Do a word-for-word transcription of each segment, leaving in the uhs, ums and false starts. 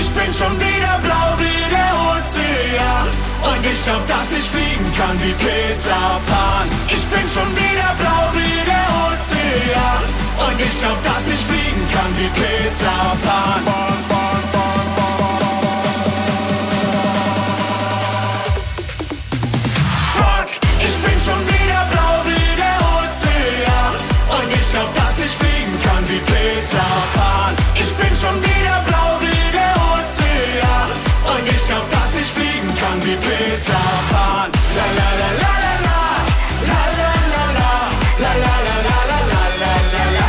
Ich bin schon wieder blau wie der Ozean. Und ich glaub, dass ich fliegen kann wie Peter Pan. Ich bin schon wieder blau wie der Ozean. Und ich glaub, dass ich fliegen kann wie Peter Pan. Pan, Pan, Pan, Pan. Fuck, ich bin schon wieder blau wie der Ozean. Und ich glaub, dass ich fliegen kann wie Peter Pan. Ich bin schon wieder blau wie der Ozean. Und ich glaub, dass ich fliegen kann wie Peter Pan. La la la la la la. La la la la. La la la la la la la la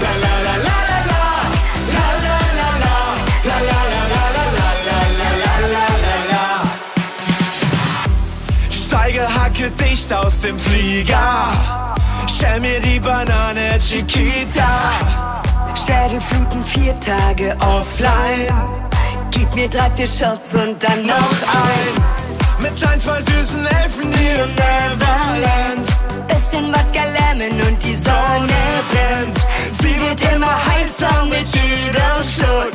la la la la. La la la la la la. La la la la. La la la la la la la la la la. Steige, hacke dicht aus dem Flieger. Schäl mir die Banane, Chiquita. Schädelfluten, vier Tage offline. Gib mir drei, vier Shots und dann noch ein. Mit ein, zwei süßen Elfen hier in Neverland. Bisschen Wodka, Lemon und die Sonne brennt. Sie wird immer heißer mit jedem Schluck.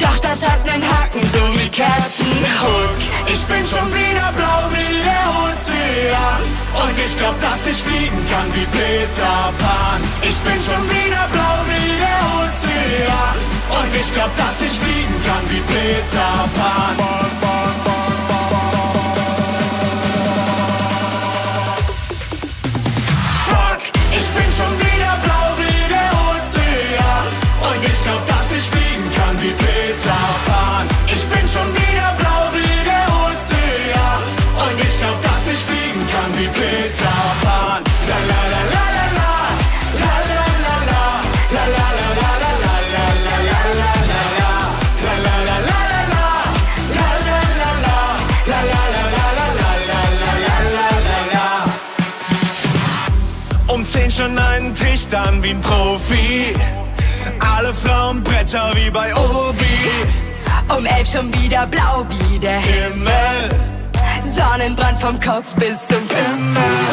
Doch das hat einen Haken, so wie Captain Hook. Ich bin schon wieder blau wie der Ozean. Und ich glaub, dass ich fliegen kann wie Peter Pan. Ich bin schon wieder blau wie der Ozean. Und ich glaub, dass ich fliegen kann wie Peter Pan. Pan, Pan, Pan, Pan, Pan. Fuck, ich bin schon wieder blau wie der Ozean. Und ich glaub, dass ich fliegen kann wie Peter Pan. Ich bin schon wieder blau wie der Ozean. Und ich glaub, dass ich fliegen kann wie Peter Pan. La la la la la la. La la la la. La la la la la la la la la la la la. La la la la la la. La la la la. La la la la la la la la la la. Um zehn schon einen Trichtern wie ein Profi. Alle Frauen Bretter wie bei O B I. Um elf schon wieder blau wie der Himmel. Sonnenbrand vom Kopf bis zum Pimmel.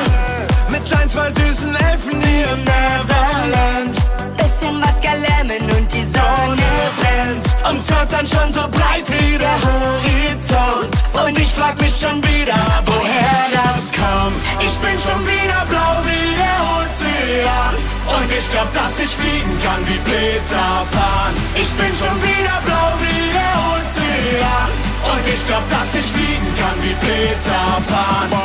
Mit ein, zwei süßen Elfen hier in Neverland. Bisschen Wodka, Lemon und die Sonne brennt. Um zwölf dann schon so breit wie der Horizont. Und ich frag mich schon wieder, woher das kommt. Ich bin schon wieder blau wie der Ozean. Und ich glaub, dass ich fliegen kann wie Peter Pan. Ich bin schon wieder blau wie der Ozean. Und ich glaub, dass ich fliegen kann wie Peter Pan.